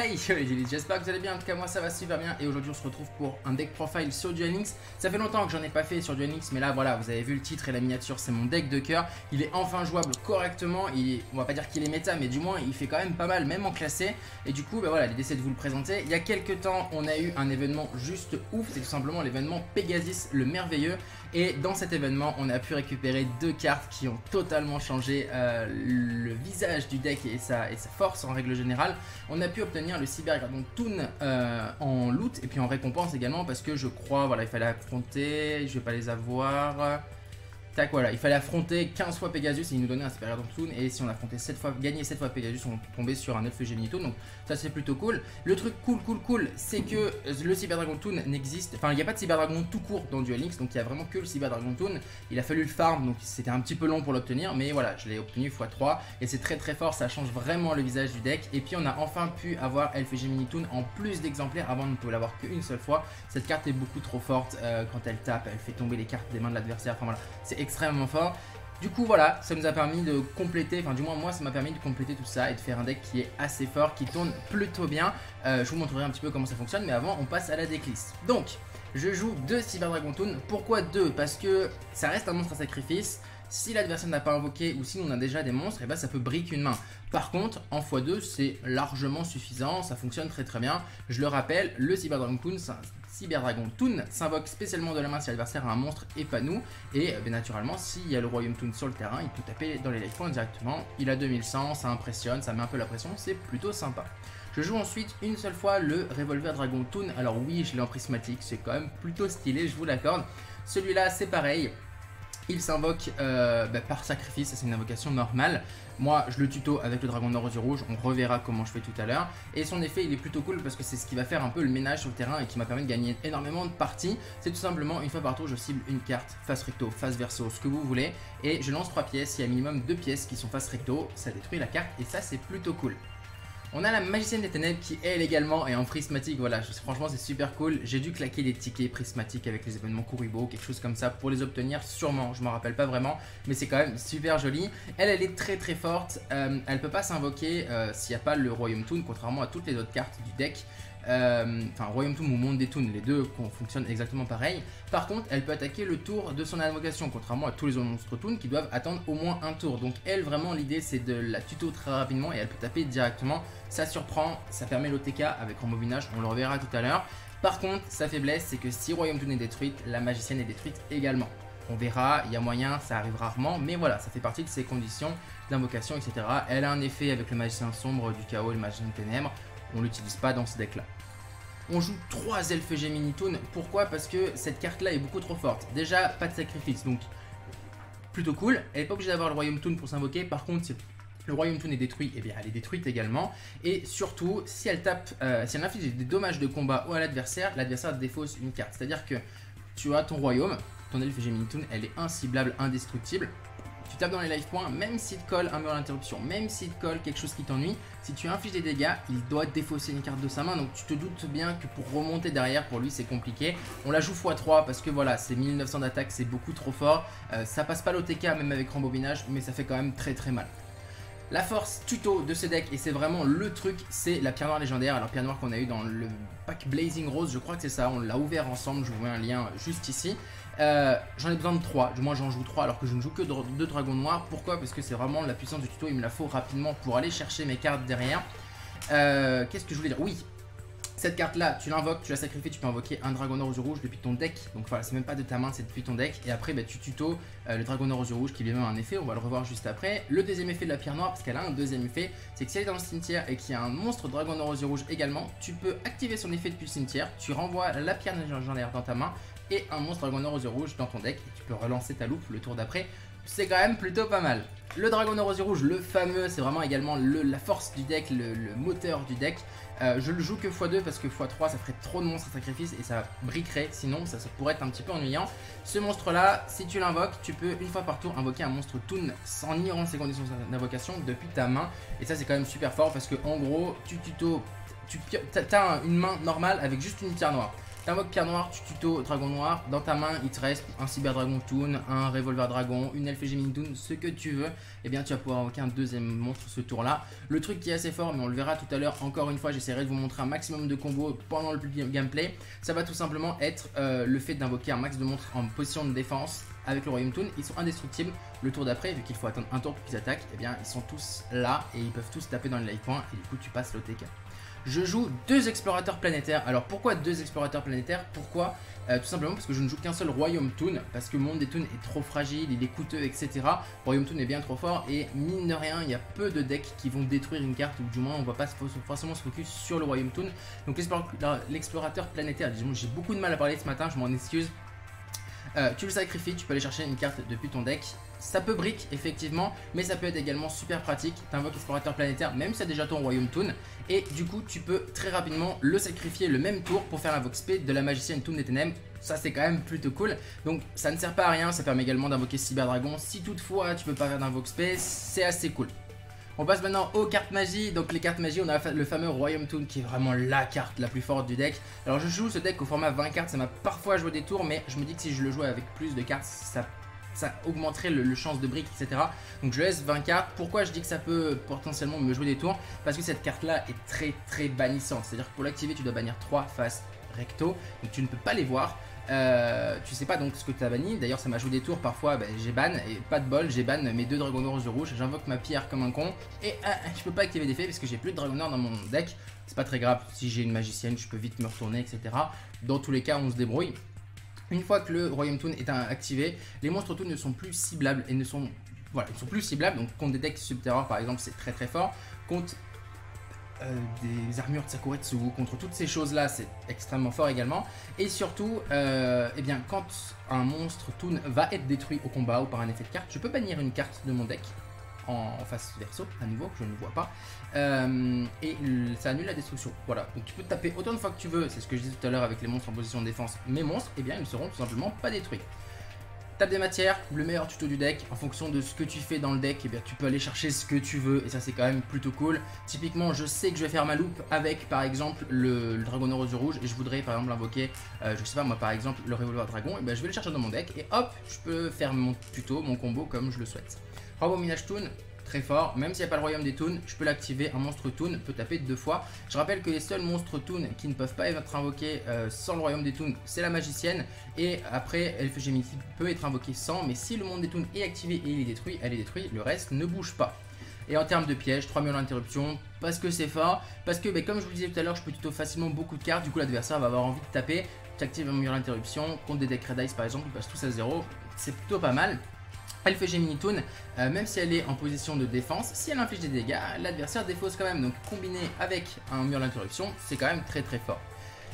Hey yo les Dillies, j'espère que vous allez bien, en tout cas moi ça va super bien et aujourd'hui on se retrouve pour un deck profile sur Duel Links. Ça fait longtemps que j'en ai pas fait sur Duel Links, mais là voilà, vous avez vu le titre et la miniature, c'est mon deck de cœur. Il est enfin jouable correctement, on va pas dire qu'il est méta, mais du moins il fait quand même pas mal, même en classé. Et du coup, bah voilà, j'ai essayé de vous le présenter. Il y a quelques temps, on a eu un événement juste ouf, c'est tout simplement l'événement Pegasus le merveilleux. Et dans cet événement, on a pu récupérer deux cartes qui ont totalement changé le visage du deck et sa force en règle générale. On a pu obtenir le Cyber Dragon Toon en loot et puis en récompense également, parce que je crois voilà il fallait affronter, je vais pas les avoir, tac voilà, il fallait affronter 15 fois Pegasus et il nous donnait un Cyber Dragon Toon, et si on affrontait 7 fois, gagné 7 fois Pegasus, on tombait sur un Elfe Gemini Toon, donc ça c'est plutôt cool. Le truc cool c'est que le Cyber Dragon Toon n'existe, enfin il n'y a pas de Cyber Dragon tout court dans Duel Links, donc il y a vraiment que le Cyber Dragon Toon. Il a fallu le farm, donc c'était un petit peu long pour l'obtenir, mais voilà je l'ai obtenu x3 et c'est très très fort, ça change vraiment le visage du deck. Et puis on a enfin pu avoir Elfe Gemini Toon en plus d'exemplaires, avant on ne pouvait l'avoir qu'une seule fois. Cette carte est beaucoup trop forte, quand elle tape elle fait tomber les cartes des mains de l'adversaire, enfin voilà c'est extrêmement fort. Du coup voilà, ça nous a permis de compléter, enfin du moins moi ça m'a permis de compléter tout ça et de faire un deck qui est assez fort, qui tourne plutôt bien. Je vous montrerai un petit peu comment ça fonctionne, mais avant on passe à la decklist. Donc je joue 2 Cyber Dragon Toon. Pourquoi 2? Parce que ça reste un monstre à sacrifice. Si l'adversaire n'a pas invoqué ou si on a déjà des monstres, et bah ça peut briquer une main. Par contre, en x2, c'est largement suffisant, ça fonctionne très très bien. Je le rappelle, le Cyber Dragon Toon, s'invoque spécialement de la main si l'adversaire a un monstre et pas nous. Et bah, naturellement, s'il y a le Royaume Toon sur le terrain, il peut taper dans les life points directement. Il a 2100, ça impressionne, ça met un peu la pression, c'est plutôt sympa. Je joue ensuite une seule fois le Revolver Dragon Toon. Alors oui, je l'ai en prismatique, c'est quand même plutôt stylé, je vous l'accorde. Celui-là, c'est pareil. Il s'invoque par sacrifice, c'est une invocation normale. Moi, je le tuto avec le Dragon Noir aux Yeux Rouges, on reverra comment je fais tout à l'heure. Et son effet, il est plutôt cool parce que c'est ce qui va faire un peu le ménage sur le terrain et qui m'a permis de gagner énormément de parties. C'est tout simplement, une fois par tour, je cible une carte, face recto, face verso, ce que vous voulez. Et je lance 3 pièces, il y a minimum 2 pièces qui sont face recto, ça détruit la carte et ça, c'est plutôt cool. On a la Magicienne des Ténèbres qui elle également est en prismatique, voilà franchement c'est super cool. J'ai dû claquer des tickets prismatiques avec les événements Kuribo, quelque chose comme ça pour les obtenir sûrement, je m'en rappelle pas vraiment, mais c'est quand même super joli. Elle est très très forte, elle peut pas s'invoquer s'il n'y a pas le Royaume Toon, contrairement à toutes les autres cartes du deck. Enfin Royaume Toon ou Monde des Toons, les deux fonctionnent exactement pareil. Par contre elle peut attaquer le tour de son invocation, contrairement à tous les autres monstres Toon qui doivent attendre au moins un tour. Donc elle vraiment l'idée c'est de la tuto très rapidement et elle peut taper directement. Ça surprend, ça permet l'OTK avec Robominage, on le reverra tout à l'heure. Par contre sa faiblesse c'est que si Royaume Toon est détruite, la Magicienne est détruite également. On verra, il y a moyen, ça arrive rarement, mais voilà, ça fait partie de ses conditions d'invocation, etc. Elle a un effet avec le Magicien Sombre du Chaos et le Magicien des Ténèbres. On l'utilise pas dans ce deck là. On joue 3 Elfe Gemini Toon. Pourquoi? Parce que cette carte là est beaucoup trop forte. Déjà pas de sacrifice donc plutôt cool. Elle n'est pas obligée d'avoir le Royaume Toon pour s'invoquer. Par contre si le Royaume Toon est détruit, eh bien elle est détruite également. Et surtout si elle tape, si elle inflige des dommages de combat ou à l'adversaire, l'adversaire défausse une carte. C'est à dire que tu as ton Royaume, ton Elfe Gemini Toon, elle est inciblable, indestructible. Tu tapes dans les life points, même s'il te colle un mur d'interruption, même s'il te colle quelque chose qui t'ennuie, si tu infliges des dégâts, il doit défausser une carte de sa main. Donc tu te doutes bien que pour remonter derrière, pour lui c'est compliqué. On la joue x3 parce que voilà, c'est 1900 d'attaque, c'est beaucoup trop fort. Ça passe pas l'OTK même avec Rembobinage, mais ça fait quand même très très mal. La force tuto de ce deck, et c'est vraiment le truc, c'est la Pierre Noire Légendaire. Alors Pierre Noire qu'on a eu dans le pack Blazing Rose, je crois que c'est ça, on l'a ouvert ensemble, je vous mets un lien juste ici. J'en ai besoin de 3, du moins j'en joue 3 alors que je ne joue que 2 dragons noirs. Pourquoi? Parce que c'est vraiment la puissance du tuto, il me la faut rapidement pour aller chercher mes cartes derrière. Qu'est-ce que je voulais dire? Oui, cette carte là, tu l'invoques, tu la sacrifies, tu peux invoquer un Dragon Noir aux Yeux Rouges depuis ton deck. Donc voilà, c'est même pas de ta main, c'est depuis ton deck. Et après, bah, tu tuto le Dragon Noir aux Yeux Rouges qui lui même un effet, on va le revoir juste après. Le deuxième effet de la Pierre Noire, parce qu'elle a un deuxième effet, c'est que si elle est dans le cimetière et qu'il y a un monstre Dragon Noir aux Yeux Rouges également, tu peux activer son effet depuis le cimetière, tu renvoies la Pierre Légendaire dans ta main et un monstre Dragon Noir aux Yeux Rouges dans ton deck. Et tu peux relancer ta loupe le tour d'après. C'est quand même plutôt pas mal. Le Dragon Noir aux Yeux Rouges, le fameux, c'est vraiment également la force du deck, le moteur du deck. Je le joue que x2 parce que x3 ça ferait trop de monstres à sacrifice et ça briquerait, sinon ça pourrait être un petit peu ennuyant. Ce monstre là, si tu l'invoques, tu peux une fois par tour invoquer un monstre Toon sans ni rendre ses conditions d'invocation depuis ta main. Et ça c'est quand même super fort parce que en gros, tu tuto, t'as une main normale avec juste une pierre noire. T'invoques Pierre Noire, tu tuto Dragon Noir. Dans ta main, il te reste un Cyber Dragon Toon, un Revolver Dragon, une Elfe Gemini Toon, ce que tu veux. Et bien, tu vas pouvoir invoquer un deuxième monstre ce tour-là. Le truc qui est assez fort, mais on le verra tout à l'heure, encore une fois, j'essaierai de vous montrer un maximum de combos pendant le gameplay. Ça va tout simplement être le fait d'invoquer un max de monstres en position de défense avec le Royaume Toon. Ils sont indestructibles le tour d'après, vu qu'il faut attendre un tour pour qu'ils attaquent. Et bien, ils sont tous là et ils peuvent tous taper dans les life points. Et du coup, tu passes l'OTK. Je joue deux explorateurs planétaires. Alors pourquoi deux explorateurs planétaires? Pourquoi? Tout simplement parce que je ne joue qu'un seul Royaume Toon, parce que Monde des Toons est trop fragile, il est coûteux, etc. Royaume Toon est bien trop fort et mine de rien, il y a peu de decks qui vont détruire une carte, ou du moins on ne va pas forcément se focus sur le Royaume Toon. Donc l'explorateur planétaire, j'ai beaucoup de mal à parler ce matin, je m'en excuse. Tu le sacrifies, tu peux aller chercher une carte depuis ton deck. Ça peut brick effectivement, mais ça peut être également super pratique. T'invoques Explorateur Planétaire, même si t'as déjà ton Royaume Toon, et du coup tu peux très rapidement le sacrifier le même tour pour faire l'invoque spé de la Magicienne Toon des Ténèbres. Ça c'est quand même plutôt cool. Donc ça ne sert pas à rien, ça permet également d'invoquer Cyber Dragon. Si toutefois tu peux pas faire d'invoque spé, c'est assez cool. On passe maintenant aux cartes magie. Donc les cartes magie, on a le fameux Royaume Toon qui est vraiment la carte la plus forte du deck. Alors je joue ce deck au format 20 cartes, ça m'a parfois joué des tours, mais je me dis que si je le jouais avec plus de cartes, ça augmenterait le chance de brick, etc. Donc je laisse 20 cartes. Pourquoi je dis que ça peut potentiellement me jouer des tours? Parce que cette carte là est très très bannissante. C'est-à-dire que pour l'activer, tu dois bannir 3 faces recto, donc tu ne peux pas les voir. Tu sais pas donc ce que tu as banni. D'ailleurs ça m'a joué des tours parfois, j'ai ban, et pas de bol, j'ai ban mes deux Dragon Noir aux Yeux Rouges. J'invoque ma pierre comme un con et je peux pas activer d'effet parce que j'ai plus de Dragon Noir dans mon deck. C'est pas très grave, si j'ai une magicienne je peux vite me retourner, etc. Dans tous les cas on se débrouille. Une fois que le Royaume Toon est activé, les monstres Toon ne sont plus ciblables et ne sont... Voilà, ils sont plus ciblables. Donc contre des decks subterreurs par exemple c'est très très fort. Contre des armures de Sakuretsu, contre toutes ces choses là c'est extrêmement fort également. Et surtout eh bien, quand un monstre Toon va être détruit au combat ou par un effet de carte, je peux bannir une carte de mon deck en face verso, à nouveau que je ne vois pas, et ça annule la destruction. Voilà, donc tu peux te taper autant de fois que tu veux, c'est ce que je disais tout à l'heure avec les monstres en position de défense. Mes monstres, eh bien ils ne seront tout simplement pas détruits. Table des matières, le meilleur tuto du deck. En fonction de ce que tu fais dans le deck, eh bien, tu peux aller chercher ce que tu veux et ça c'est quand même plutôt cool. Typiquement je sais que je vais faire ma loupe avec par exemple le Dragon Noir aux Yeux Rouges et je voudrais par exemple invoquer, je sais pas moi par exemple le Revolver Dragon, eh bien, je vais le chercher dans mon deck et hop je peux faire mon tuto, mon combo comme je le souhaite. Robominage Toon, très fort, même s'il n'y a pas le Royaume des Toons, je peux l'activer, un monstre Toon peut taper 2 fois. Je rappelle que les seuls monstres Toon qui ne peuvent pas être invoqués sans le Royaume des Toons, c'est la Magicienne, et après Elfe Gemini peut être invoqué sans, mais si le Monde des Toons est activé et il est détruit, elle est détruite, le reste ne bouge pas. Et en termes de pièges, 3 murs d'interruption, parce que c'est fort, parce que comme je vous le disais tout à l'heure, je peux tuto facilement beaucoup de cartes, du coup l'adversaire va avoir envie de taper, tu actives un mur d'interruption, contre des decks Red Eyes par exemple, ils passent tous à 0, c'est plutôt pas mal. Elfe Gemini Toon, même si elle est en position de défense, si elle inflige des dégâts, l'adversaire défausse quand même. Donc combiné avec un mur d'interruption, c'est quand même très très fort.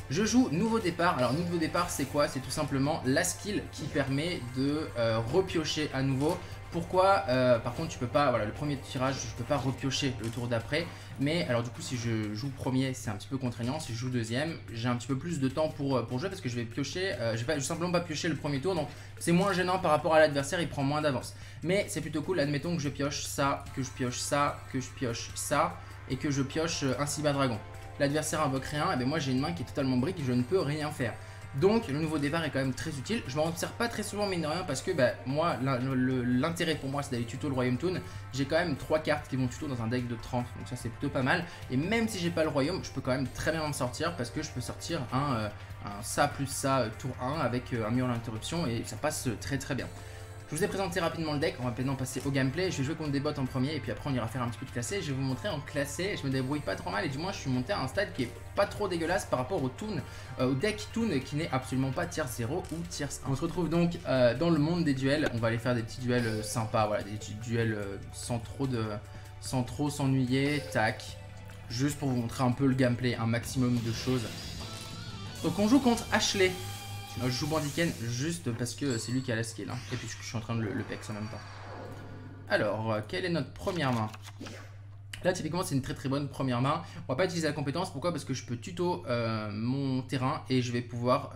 Je joue Nouveau Départ. Alors Nouveau Départ c'est quoi? C'est tout simplement la skill qui permet de repiocher à nouveau. Pourquoi? Par contre tu peux pas, voilà le premier tirage je peux pas repiocher le tour d'après. Mais alors du coup si je joue premier c'est un petit peu contraignant, si je joue deuxième j'ai un petit peu plus de temps pour jouer parce que je vais piocher, je vais simplement pas piocher le premier tour. Donc c'est moins gênant par rapport à l'adversaire, il prend moins d'avance. Mais c'est plutôt cool, admettons que je pioche ça, que je pioche ça, que je pioche ça et que je pioche un Cyber Dragon. L'adversaire invoque rien, et bien moi j'ai une main qui est totalement brique et je ne peux rien faire. Donc le Nouveau Départ est quand même très utile. Je m'en sers pas très souvent mine de rien parce que moi l'intérêt pour moi c'est d'aller tuto le Royaume Toon. J'ai quand même 3 cartes qui vont tuto dans un deck de 30, donc ça c'est plutôt pas mal. Et même si j'ai pas le Royaume, je peux quand même très bien me sortir parce que je peux sortir un ça plus ça tour 1 avec un mur d'interruption et ça passe très très bien. Je vous ai présenté rapidement le deck, on va maintenant passer au gameplay. Je vais jouer contre des bots en premier et puis après on ira faire un petit peu de classé. Je vais vous montrer en classé, je me débrouille pas trop mal et du moins je suis monté à un stade qui est pas trop dégueulasse par rapport au Toon, au deck Toon qui n'est absolument pas tier 0 ou tier 1. On se retrouve donc dans le monde des duels, on va aller faire des petits duels sympas, voilà, des petits duels sans trop s'ennuyer, tac. Juste pour vous montrer un peu le gameplay, un maximum de choses. Donc on joue contre Ashley. Je joue Bandit Ken juste parce que c'est lui qui a la skill hein. Et puis je suis en train de le pex en même temps. Alors quelle est notre première main? Là typiquement c'est une très très bonne première main. On va pas utiliser la compétence, pourquoi? Parce que je peux tuto mon terrain et je vais pouvoir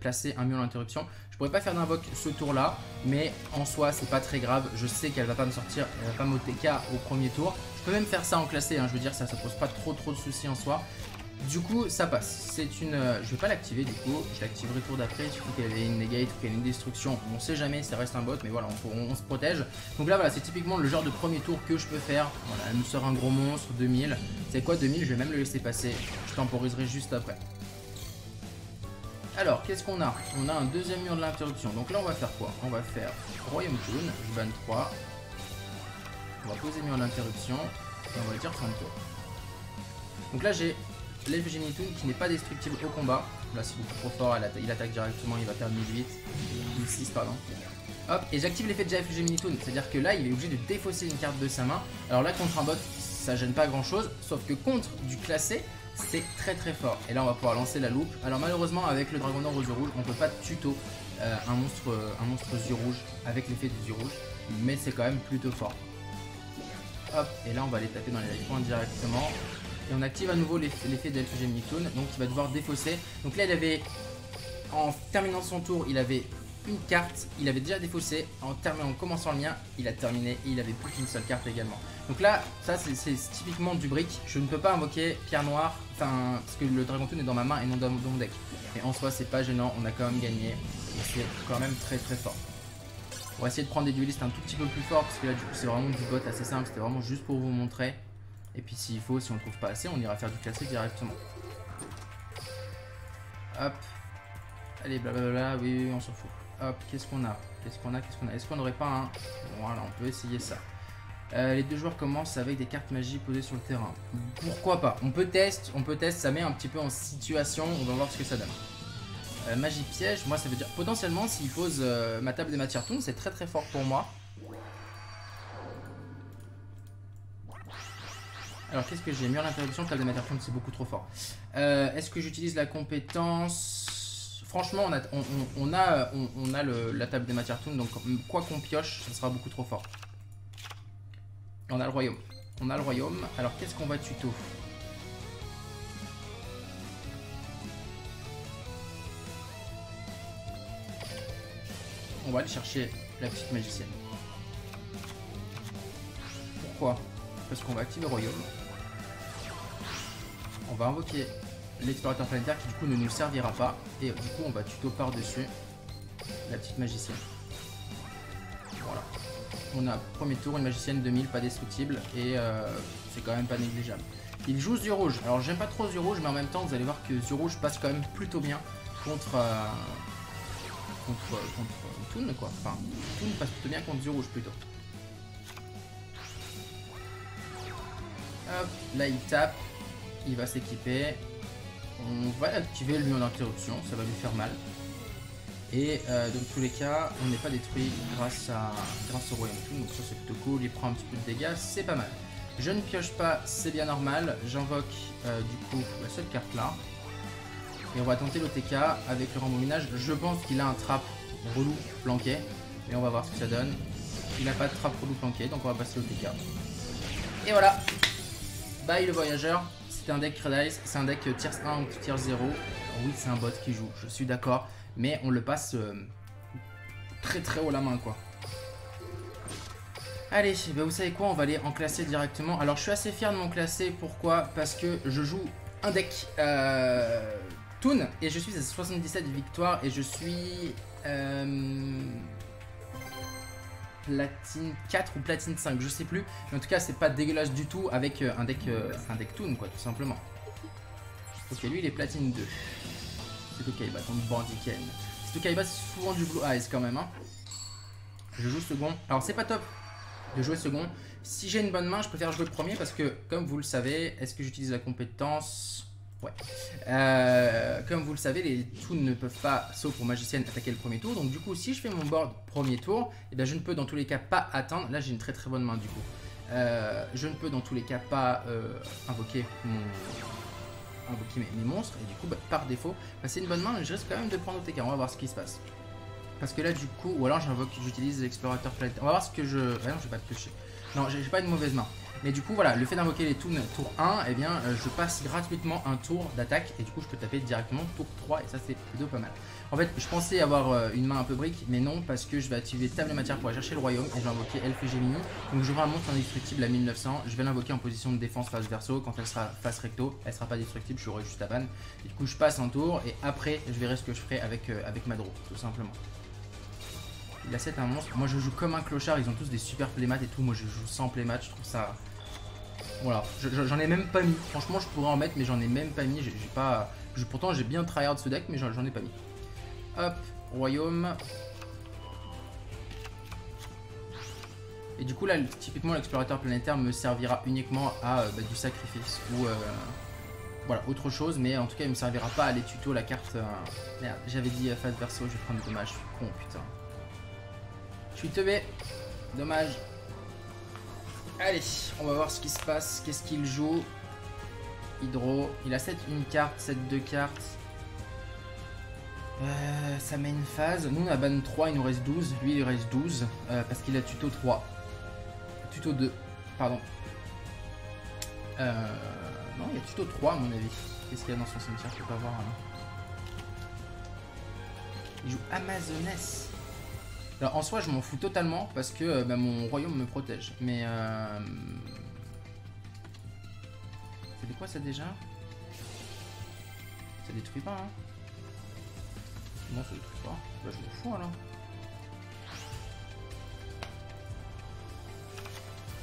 placer un mur d'interruption. Je pourrais pas faire d'invoque ce tour là, mais en soi c'est pas très grave. Je sais qu'elle va pas me sortir, elle va pas m'OTK au premier tour. Je peux même faire ça en classé hein. Je veux dire ça pose pas trop de soucis en soi. Du coup, ça passe. C'est une. Je vais pas l'activer du coup. Je l'activerai tour d'après. Il suffit qu'elle ait une negate ou qu'elle ait une destruction. On sait jamais, ça reste un bot, mais voilà, on se protège. Donc là, voilà, c'est typiquement le genre de premier tour que je peux faire. Voilà, elle me sort un gros monstre, 2000. C'est quoi 2000? Je vais même le laisser passer. Je temporiserai juste après. Alors, qu'est-ce qu'on a? On a un deuxième mur de l'interruption. Donc là, on va faire quoi? On va faire Royaume Toon. Je banne 3. On va poser mur de l'interruption. Et on va dire fin de tour. Donc là, j'ai l'Elfe Gemini Toon qui n'est pas destructible au combat. Là, c'est beaucoup trop fort. Il attaque directement. Il va perdre 1008. 1006, pardon. Hop, et j'active l'effet de Elfe Gemini Toon. C'est-à-dire que là, il est obligé de défausser une carte de sa main. Alors là, contre un bot, ça gêne pas grand-chose. Sauf que contre du classé, c'est très très fort. Et là, on va pouvoir lancer la loupe. Alors malheureusement, avec le Dragon Noir aux Yeux Rouges, on peut pas tuto un monstre aux yeux rouges avec l'effet des yeux rouges. Mais c'est quand même plutôt fort. Hop, et là, on va les taper dans les life points directement. Et on active à nouveau l'effet d'Elfe Gemini Toon, donc il va devoir défausser. Donc là, il avait, en terminant son tour, il avait une carte, il avait déjà défaussé. En commençant le mien, il a terminé et il avait plus qu'une seule carte également. Donc là, ça c'est typiquement du brick. Je ne peux pas invoquer Pierre Noire, enfin, parce que le Dragon Toon est dans ma main et non dans mon deck. Et en soi, c'est pas gênant, on a quand même gagné. Et c'est quand même très très fort. On va essayer de prendre des duelistes un tout petit peu plus forts, parce que là, du coup, c'est vraiment du bot assez simple. C'était vraiment juste pour vous montrer. Et puis s'il faut, si on trouve pas assez, on ira faire du classé directement. Hop. Allez, blablabla, oui, on s'en fout. Hop, qu'est-ce qu'on a? Est-ce qu'on n'aurait pas un... Voilà, on peut essayer ça. Les deux joueurs commencent avec des cartes magie posées sur le terrain. Pourquoi pas? On peut test, ça met un petit peu en situation, on va voir ce que ça donne. Magie piège, moi ça veut dire... Potentiellement, s'il pose ma table de matière tourne, c'est très très fort pour moi. Alors qu'est-ce que j'ai? Mur d'interruption, table de matière tourne, c'est beaucoup trop fort. Est-ce que j'utilise la compétence? Franchement, on a la table de matière tourne, donc quoi qu'on pioche, ça sera beaucoup trop fort. On a le royaume. Alors qu'est-ce qu'on va tuto? On va aller chercher la petite magicienne. Pourquoi? Parce qu'on va activer le royaume. On va invoquer l'explorateur planétaire qui du coup ne nous servira pas. Et du coup on va tuto par dessus la petite magicienne. Voilà. On a premier tour une magicienne 2000 pas destructible. Et c'est quand même pas négligeable. Il joue Yeux Rouges. Alors j'aime pas trop Yeux Rouges, mais en même temps vous allez voir que Yeux Rouges passe quand même plutôt bien contre... contre Toon quoi. Enfin Toon passe plutôt bien contre Yeux Rouges plutôt. Hop, là il tape, il va s'équiper, on va activer le mur d'interruption, ça va lui faire mal. Et dans tous les cas, on n'est pas détruit grâce au Royaume Toon, donc ça c'est plutôt cool, il prend un petit peu de dégâts, c'est pas mal. Je ne pioche pas, c'est bien normal, j'invoque du coup la seule carte là. Et on va tenter l'OTK avec le Robominage, je pense qu'il a un trap relou planqué, et on va voir ce que ça donne. Il n'a pas de trap relou planqué, donc on va passer l'OTK. Et voilà! Bye le voyageur, c'est un deck Red Eyes, c'est un deck tier 1 ou tier 0. Alors oui, c'est un bot qui joue, je suis d'accord, mais on le passe très très haut la main quoi. Allez, bah vous savez quoi, on va aller en classer directement. Alors je suis assez fier de mon classé, pourquoi? Parce que je joue un deck Toon et je suis à 77 victoires et je suis platine 4 ou platine 5, je sais plus, mais en tout cas c'est pas dégueulasse du tout avec un deck Toon quoi, tout simplement. Ok, lui il est platine 2. C'est que Kaiba, donc Bandit Ken. C'est que Kaiba, c'est souvent du Blue Eyes quand même hein. Je joue second, alors c'est pas top de jouer second. Si j'ai une bonne main, je préfère jouer le premier parce que comme vous le savez, est-ce que j'utilise la compétence? Ouais. Comme vous le savez, les Toons ne peuvent pas, sauf pour magicienne, attaquer le premier tour. Donc du coup, si je fais mon board premier tour, eh bien, je ne peux dans tous les cas pas atteindre. Là, j'ai une très très bonne main du coup. Je ne peux dans tous les cas pas invoquer mes monstres. Et du coup, bah, par défaut, bah, c'est une bonne main, mais je risque quand même de prendre OTK. On va voir ce qui se passe. Parce que là, du coup, ou alors j'utilise l'explorateur planétaire. On va voir ce que je... Ah non, je vais pas te piocher. Non, j'ai pas une mauvaise main. Mais du coup, voilà, le fait d'invoquer les Toons tour 1, eh bien, je passe gratuitement un tour d'attaque et du coup, je peux taper directement tour 3 et ça, c'est plutôt pas mal. En fait, je pensais avoir une main un peu brique, mais non, parce que je vais activer Table de Matière pour aller chercher le Royaume et je vais invoquer Elfe Gemini. Donc, j'aurai un monstre indestructible à 1900. Je vais l'invoquer en position de défense face verso. Quand elle sera face recto, elle sera pas destructible, je l'aurai juste à ban. Et du coup, je passe un tour et après, je verrai ce que je ferai avec, ma draw, tout simplement. La 7 est un monstre. Moi je joue comme un clochard, ils ont tous des super playmats et tout. Moi je joue sans playmat, je trouve ça. Voilà, j'en ai même pas mis. Franchement, je pourrais en mettre, mais j'en ai même pas mis. J'ai pas. Pourtant, j'ai bien tryhard ce deck, mais j'en ai pas mis. Hop, royaume. Et du coup, là, typiquement, l'explorateur planétaire me servira uniquement à du sacrifice ou. Voilà, autre chose, mais en tout cas, il me servira pas à aller tuto la carte. Merde, j'avais dit face verso, je vais prendre dommage, je suis con, putain. Je suis teubé, dommage. Allez, on va voir ce qui se passe. Qu'est-ce qu'il joue? Hydro, il a 7 une carte, 7 deux cartes. Ça met une phase. Nous on a ban 3, il nous reste 12. Lui il reste 12 parce qu'il a tuto 3. Tuto 2, pardon. Non, il y a tuto 3 à mon avis. Qu'est-ce qu'il y a dans son cimetière? Je peux pas voir. Il joue Amazoness. Alors en soi je m'en fous totalement parce que bah, mon royaume me protège. Mais c'est de quoi ça déjà? Ça détruit pas hein? Non ça détruit pas. Bah, je m'en fous alors.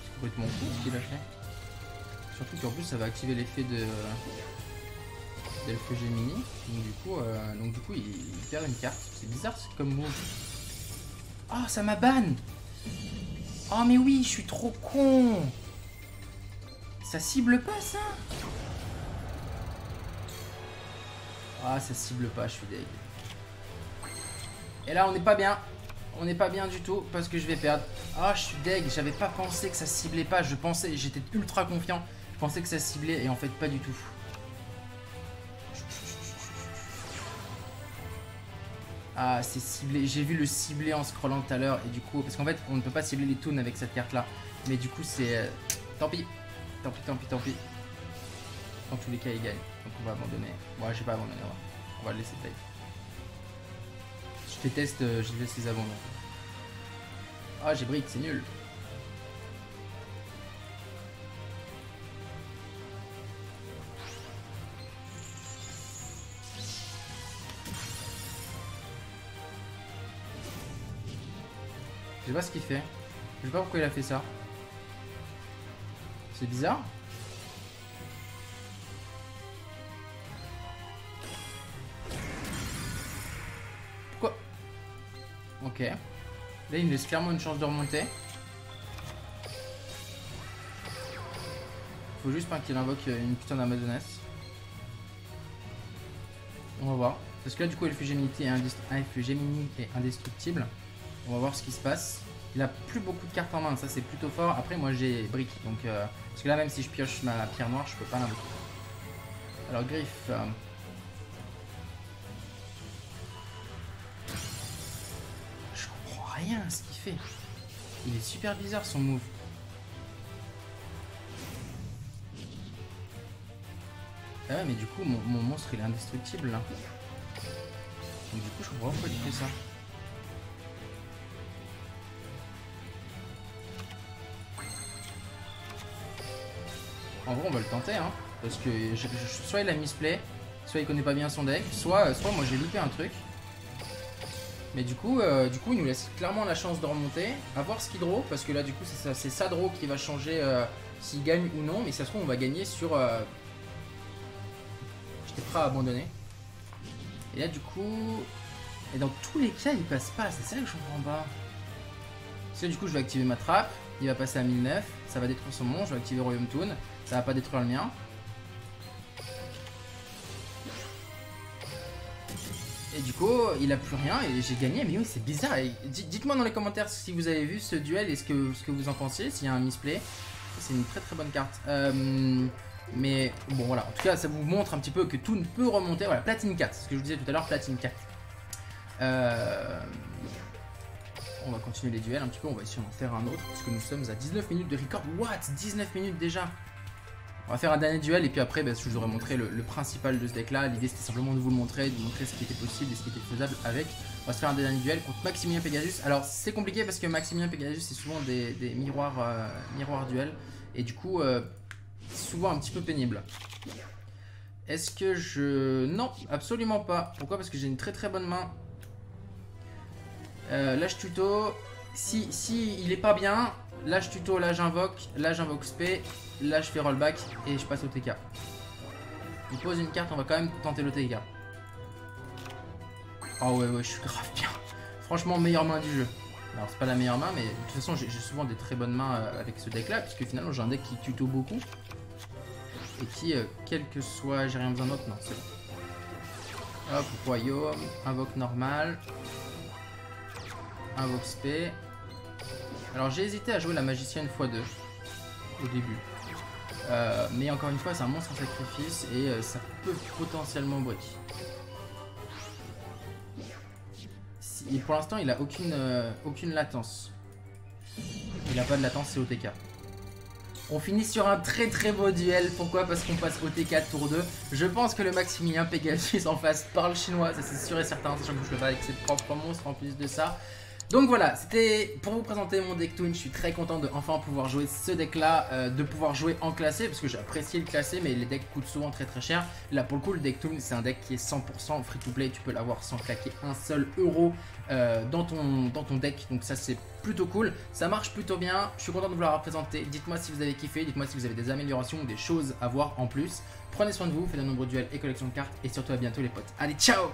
C'est complètement fou ce qu'il a fait. Surtout qu'en plus ça va activer l'effet de d'Elfe Gemini. Donc du coup, il perd une carte. C'est bizarre c'est comme move. Oh, ça m'a ban. Oh, mais oui, je suis trop con. Ça cible pas, ça. Ah, ça cible pas, je suis deg. Et là, on n'est pas bien. On n'est pas bien du tout, parce que je vais perdre. Ah, je suis deg, j'avais pas pensé que ça ciblait pas. Je pensais, j'étais ultra confiant. Je pensais que ça ciblait, et en fait, pas du tout. Ah, c'est ciblé. J'ai vu le ciblé en scrollant tout à l'heure. Et du coup, parce qu'en fait, on ne peut pas cibler les toons avec cette carte-là. Mais du coup, c'est... Tant pis. Tant pis, tant pis, tant pis. Dans tous les cas, il gagne. Donc on va abandonner. Ouais, j'ai pas abandonné. On va le laisser taille. Je déteste les abandons. Ah, j'ai brique, c'est nul. Je sais pas ce qu'il fait. Je sais pas pourquoi il a fait ça. C'est bizarre. Pourquoi? Ok. Là, il me laisse clairement une chance de remonter. Faut juste pas qu'il invoque une putain d'Amazoness. On va voir. Parce que là, du coup, Elfe Gemini est indestructible. On va voir ce qui se passe. Il a plus beaucoup de cartes en main, ça c'est plutôt fort. Après moi j'ai brique, donc parce que là même si je pioche ma pierre noire, je peux pas l'invoquer. Alors griffe. Je comprends rien à ce qu'il fait. Il est super bizarre son move. Ah ouais mais du coup mon monstre il est indestructible là. Donc du coup je comprends pas pourquoi il fait ça. En vrai on va le tenter hein, parce que soit il a misplay, soit il connaît pas bien son deck, soit moi j'ai loupé un truc. Mais du coup il nous laisse clairement la chance de remonter, à voir ce qu'il draw, parce que là du coup c'est sa draw qui va changer s'il gagne ou non, mais si ça se trouve on va gagner sur... J'étais prêt à abandonner. Et là du coup... Et dans tous les cas il passe pas, c'est ça que je comprends pas. Parce que du coup je vais activer ma trappe, il va passer à 1009, ça va détruire son monstre, je vais activer Royaume Toon. Ça va pas détruire le mien. Et du coup, il a plus rien et j'ai gagné. Mais oui, c'est bizarre. Dites-moi dans les commentaires si vous avez vu ce duel et ce que vous en pensiez. S'il y a un misplay, c'est une très très bonne carte. Mais bon, voilà. En tout cas, ça vous montre un petit peu que tout ne peut remonter. Voilà, platine 4. C'est ce que je vous disais tout à l'heure, platine 4. on va continuer les duels un petit peu, on va essayer d'en faire un autre, parce que nous sommes à 19 minutes de record. What, 19 minutes déjà? On va faire un dernier duel et puis après je vous aurai montré le principal de ce deck là. L'idée c'était simplement de vous le montrer, de vous montrer ce qui était possible et ce qui était faisable avec. On va se faire un dernier duel contre Maximillion Pegasus. Alors c'est compliqué parce que Maximillion Pegasus c'est souvent des miroirs, miroirs duels. Et du coup souvent un petit peu pénible. Est-ce que je... Non, absolument pas. Pourquoi? Parce que j'ai une très très bonne main. Lâche tuto. Si il est pas bien, lâche tuto, là j'invoque spé. Là je fais rollback et je passe au TK. Il pose une carte, on va quand même tenter le TK. Oh ouais, je suis grave bien. Franchement, meilleure main du jeu. Alors c'est pas la meilleure main, mais de toute façon j'ai souvent des très bonnes mains avec ce deck là. Puisque finalement j'ai un deck qui tuto beaucoup. Et qui, quel que soit, j'ai rien besoin d'autre, non c'est bon. Hop, royaume, invoque normal. Invoque spé. Alors j'ai hésité à jouer la magicienne x2 au début. Mais encore une fois c'est un monstre en sacrifice et ça peut potentiellement break. Et pour l'instant il a aucune latence. Il a pas de latence, c'est OTK. On finit sur un très très beau duel. Pourquoi? Parce qu'on passe OTK tour 2. Je pense que le Maximillion Pegasus en face parle chinois, ça c'est sûr et certain, sachant que je le bats avec ses propres monstres en plus de ça. Donc voilà, c'était pour vous présenter mon deck Toon. Je suis très content de enfin pouvoir jouer ce deck là, de pouvoir jouer en classé, parce que j'apprécie le classé, mais les decks coûtent souvent très très cher. Là pour le coup, le deck Toon c'est un deck qui est 100% free to play, tu peux l'avoir sans claquer un seul euro dans ton deck, donc ça c'est plutôt cool, ça marche plutôt bien. Je suis content de vous l'avoir présenté. Dites-moi si vous avez kiffé, dites-moi si vous avez des améliorations ou des choses à voir en plus. Prenez soin de vous, faites de nombreux duels et collections de cartes, et surtout à bientôt les potes. Allez, ciao!